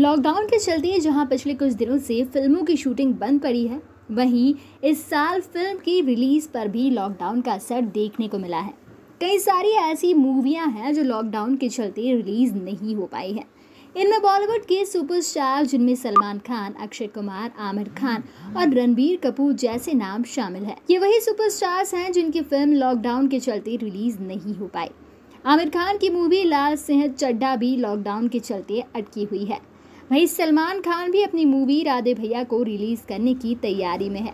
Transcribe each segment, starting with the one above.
Lockdown के चलते जहां पिछले कुछ दिनों से फिल्मों की शूटिंग बंद पड़ी है, वहीं इस साल फिल्म की रिलीज़ पर भी लॉकडाउन का असर देखने को मिला है। कई सारी ऐसी मूवियां हैं जो लॉकडाउन के चलते रिलीज़ नहीं हो पाई हैं। इनमें बॉलीवुड के सुपरस्टार जिनमें सलमान खान, अक्षय कुमार, आमिर खान और रणबीर कपूर जैसे नाम शामिल हैं। ये वही सुपरस्टार्स हैं जिनकी फिल्म लॉकडाउन के चलते रिलीज़ नहीं हो पाई। आमिर खान की मूवी लाल सिंह चड्डा भी लॉकडाउन के चलते अटकी हुई है। वहीं सलमान खान भी अपनी मूवी राधे भैया को रिलीज़ करने की तैयारी में है।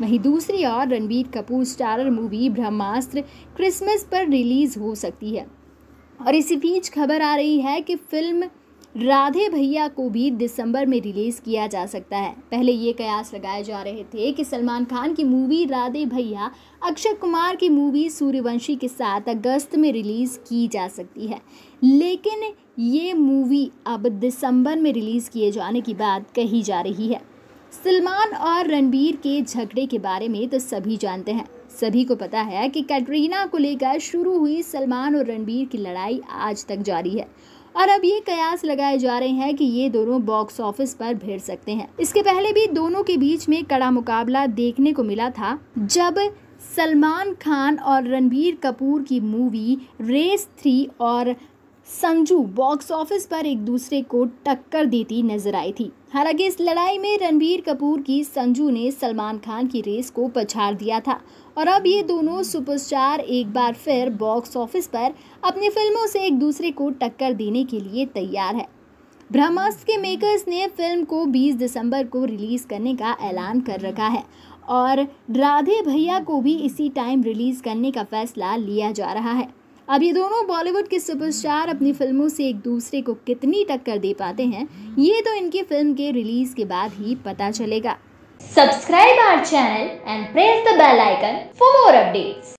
वहीं दूसरी ओर Ranbir Kapoor starrer movie Brahmastra Christmas पर रिलीज़ हो सकती है। और इसी बीच खबर आ रही है कि फिल्म राधे भैया को भी दिसंबर में रिलीज़ किया जा सकता है। पहले ये कयास लगाए जा रहे थे कि सलमान खान की मूवी राधे भैया अक्षय कुमार की मूवी सूर्यवंशी के साथ अगस्त में रिलीज़ की जा सकती है, लेकिन ये मूवी अब दिसंबर में रिलीज़ किए जाने की बात कही जा रही है। सलमान और रणबीर के झगड़े के बारे में तो सभी जानते हैं, सभी को पता है कि कैटरीना को लेकर शुरू हुई सलमान और रणबीर की लड़ाई आज तक जारी है और अब ये कयास लगाए जा रहे हैं कि ये दोनों बॉक्स ऑफिस पर भिड़ सकते हैं। इसके पहले भी दोनों के बीच में कड़ा मुकाबला देखने को मिला था जब सलमान खान और रणबीर कपूर की मूवी रेस 3 और संजू बॉक्स ऑफिस पर एक दूसरे को टक्कर देती नजर आई थी। हालांकि इस लड़ाई में रणबीर कपूर की संजू ने सलमान खान की रेस को पछाड़ दिया था और अब ये दोनों सुपरस्टार एक बार फिर बॉक्स ऑफिस पर अपनी फिल्मों से एक दूसरे को टक्कर देने के लिए तैयार है। ब्रह्मास्त्र के मेकर्स ने फिल्म को 20 दिसंबर को रिलीज़ करने का ऐलान कर रखा है और राधे भैया को भी इसी टाइम रिलीज़ करने का फैसला लिया जा रहा है। अब ये दोनों बॉलीवुड के सुपरस्टार अपनी फिल्मों से एक दूसरे को कितनी टक्कर दे पाते हैं, ये तो इनकी फिल्म के रिलीज के बाद ही पता चलेगा। Subscribe our channel and press the bell icon for more updates.